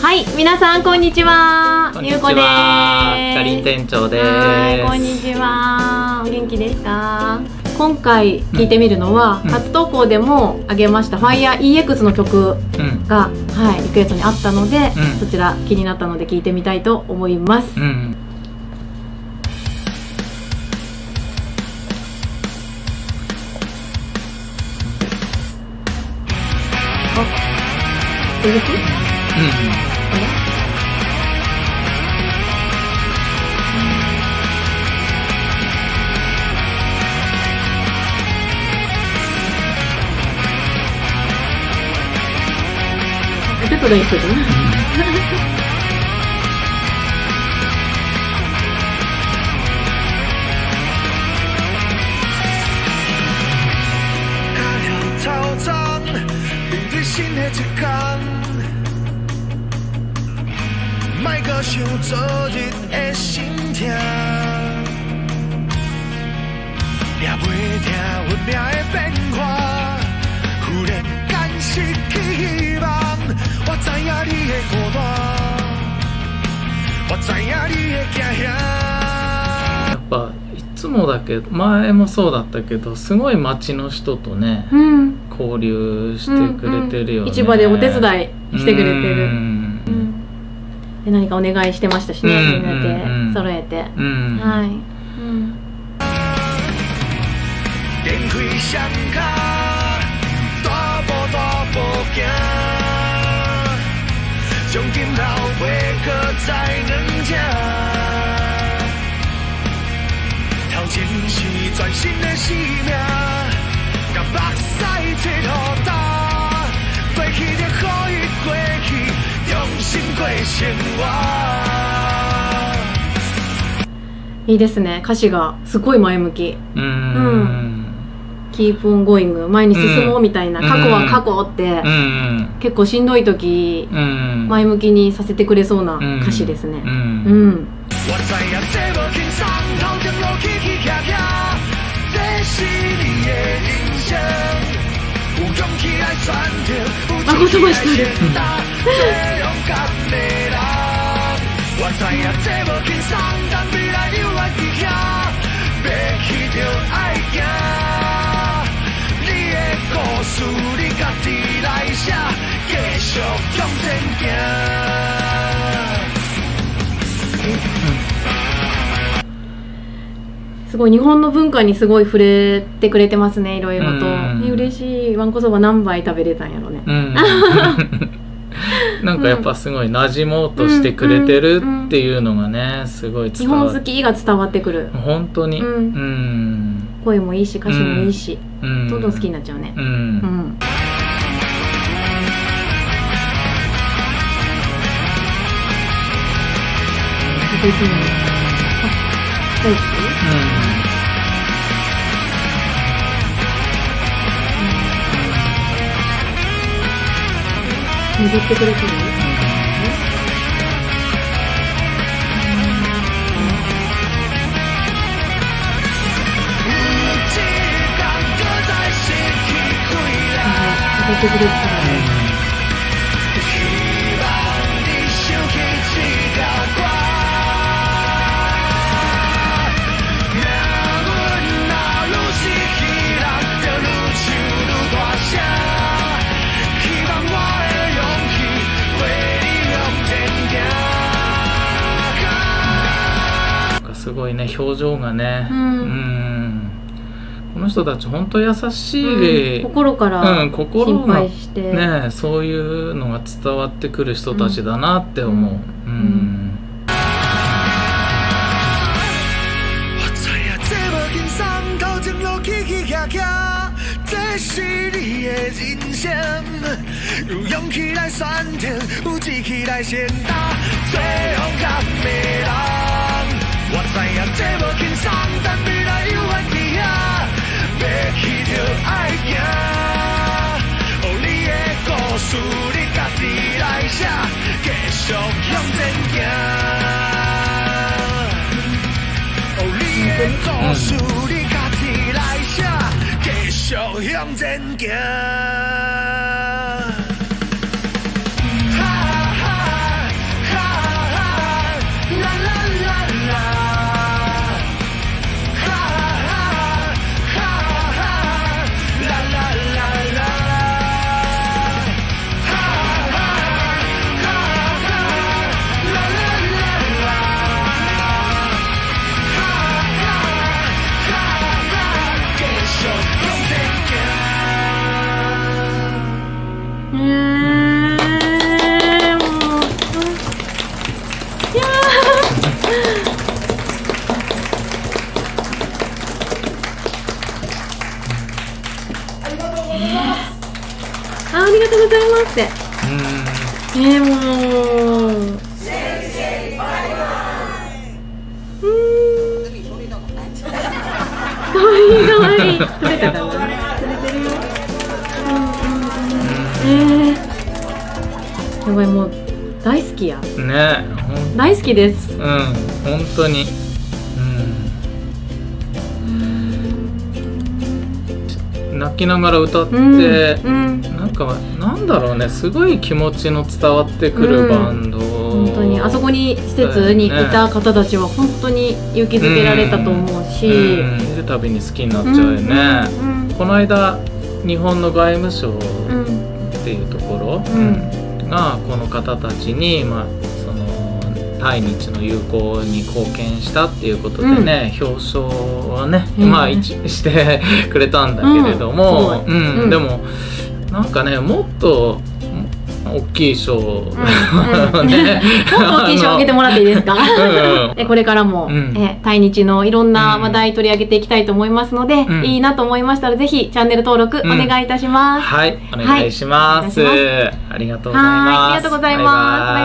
はい、皆さんこんにちは。ゆうこです。ひかりん店長です。こんにちは。お元気ですか？今回聞いてみるのは、初投稿でもあげました FIRE-EX の曲が、リクエストにあったので、そちら気になったので聞いてみたいと思います。あ、動く？ちょっと練習するね。卖个想昨日的心痛，也袂听运命的变化。忽然间失去希望，我知影你的孤单，我知影你的惊吓。やっぱいつもだけど、前もそうだったけど、すごい町の人とね、交流してくれてるよね。市場でお手伝いしてくれてる。で何かお願いしてましたしね、みんなで揃えて。はい。いいですね、歌詞がすごい前向き。キープオンゴイング、前に進もうみたいな、過去は過去って結構しんどい時前向きにさせてくれそうな歌詞ですね。あ、言葉してる。すごい日本の文化にすごい触れてくれてますね、いろいろと。嬉しい。わんこそば何杯食べれたんやろね。なんかやっぱすごい馴染もうとしてくれてるっていうのがね、すごい伝わって、日本好きが伝わってくる。本当に。声もいいし歌詞もいいし、どんどん好きになっちゃうね。大好き。握ってくれてる。握ってくれてる。すごいね、表情がね、この人たち本当優しい、心から心配してね、そういうのが伝わってくる人たちだなって思う。我知影这无轻松，但未来有我伫遐，要去就爱行。哦，你的故事你家己来写，继续向前行。哦，你的故事你家己来写，继续向前行。哈哈。やばい、もう大好きやね。大好きです。うん、本当に。うん、泣きながら歌って、なんかなんだろうね、すごい気持ちの伝わってくるバンド。本当にあそこに施設にいた方たちは本当に勇気づけられたと思うし、見るたびに好きになっちゃうよね。この間日本の外務省っていうところ、がこの方たちに、その対日の友好に貢献したっていうことでね、表彰はね、してくれたんだけれども、でもなんかね、もっと大きい賞をね、もっと大きい賞をあげてもらっていいですか。これからも対日のいろんな話題取り上げていきたいと思いますので、いいなと思いましたらぜひチャンネル登録お願いいたします。はい、お願いします。ありがとうございます。